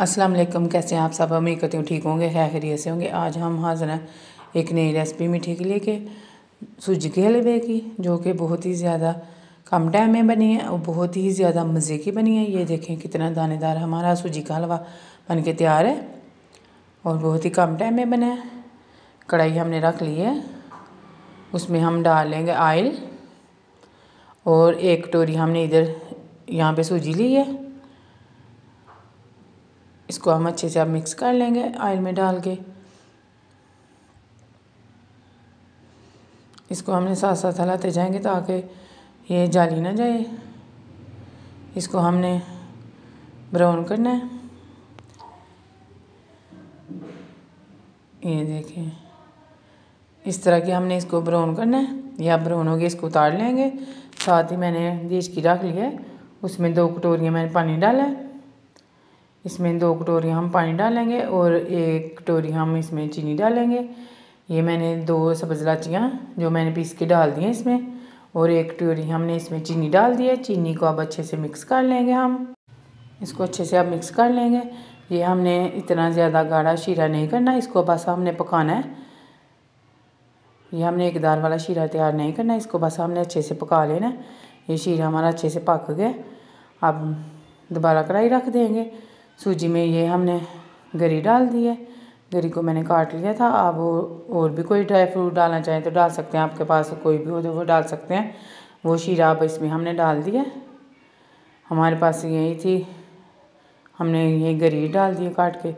अस्सलाम वालेकुम, कैसे हैं आप सब। उम्मीद करती हूँ ठीक होंगे, खैरियत से होंगे। आज हम हाजिर हैं एक नई रेसिपी मीठे के लिए के सूजी के हलवे की, जो कि बहुत ही ज़्यादा कम टाइम में बनी है और बहुत ही ज़्यादा मज़े की बनी है। ये देखें कितना दानेदार हमारा सूजी का हलवा बन के तैयार है और बहुत ही कम टाइम में बना है। कढ़ाई हमने रख ली है, उसमें हम डाल लेंगे आयल और एक कटोरी हमने इधर यहाँ पे सूजी ली है। इसको हम अच्छे से अब मिक्स कर लेंगे आयल में डाल के। इसको हमने साथ साथ हिलाते जाएंगे ताकि ये जली ना जाए। इसको हमने ब्राउन करना है। ये देखें इस तरह की हमने इसको ब्राउन करना है। या ब्राउन होगी, इसको उतार लेंगे। साथ ही मैंने डिश की रख ली है, उसमें 2 कटोरियाँ मैंने पानी डाला है। इसमें 2 कटोरियाँ हम पानी डालेंगे और 1 कटोरी हम इसमें चीनी डालेंगे। ये मैंने 2 सब्ज़ इलायचियाँ जो मैंने पीस के डाल दी हैं इसमें, और 1 कटोरी हमने इसमें चीनी डाल दी है। चीनी को अब अच्छे से मिक्स कर लेंगे हम। इसको अच्छे से अब मिक्स कर लेंगे। ये हमने इतना ज़्यादा गाढ़ा शीरा नहीं करना, इसको बस हमने पकाना है। ये हमने एक दार वाला शीरा तैयार नहीं करना, इसको बस हमने अच्छे से पका लेना है। ये शीरा हमारा अच्छे से पक गया। अब दोबारा कढ़ाई रख देंगे। सूजी में ये हमने गरी डाल दी है, गरी को मैंने काट लिया था। आप और भी कोई ड्राई फ्रूट डालना चाहें तो डाल सकते हैं, आपके पास कोई भी हो तो वो डाल सकते हैं। वो शीरा अब इसमें हमने डाल दिया। हमारे पास यही थी, हमने ये गरी डाल दी काट के।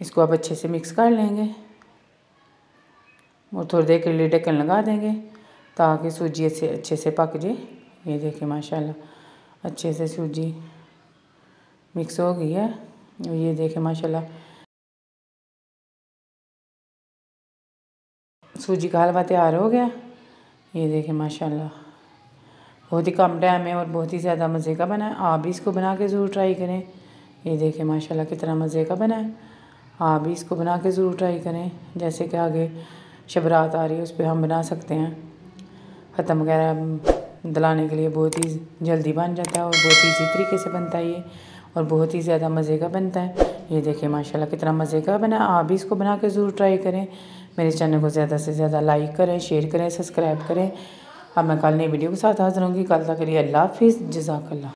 इसको अब अच्छे से मिक्स कर लेंगे और थोड़ी देर के लिए ढक्कन लगा देंगे ताकि सूजी अच्छे से पक जाए। ये देखें माशाल्लाह अच्छे से सूजी मिक्स हो गई है। ये देखें माशाल्लाह सूजी का हलवा तैयार हो गया। ये देखें माशाल्लाह बहुत ही कम टाइम है और बहुत ही ज़्यादा मज़े का बना है। आप भी इसको बना के ज़रूर ट्राई करें। ये देखें माशाल्लाह कितना मज़े का बना है। आप भी इसको बना के ज़रूर ट्राई करें। जैसे कि आगे शबरात आ रही है, उस पर हम बना सकते हैं। ख़त्म वगैरह दलाने के लिए बहुत ही जल्दी बन जाता है और बहुत ही ईजी तरीके से बनता है ये, और बहुत ही ज़्यादा मज़े का बनता है। ये देखिए माशाल्लाह कितना मज़े का बना। आप भी इसको बना के ज़रूर ट्राई करें। मेरे चैनल को ज़्यादा से ज़्यादा लाइक करें, शेयर करें, सब्सक्राइब करें। अब मैं कल नई वीडियो के साथ हाजिर होंगी। कल तक के लिए अल्लाह हाफिज़, जज़ाकल्लाह।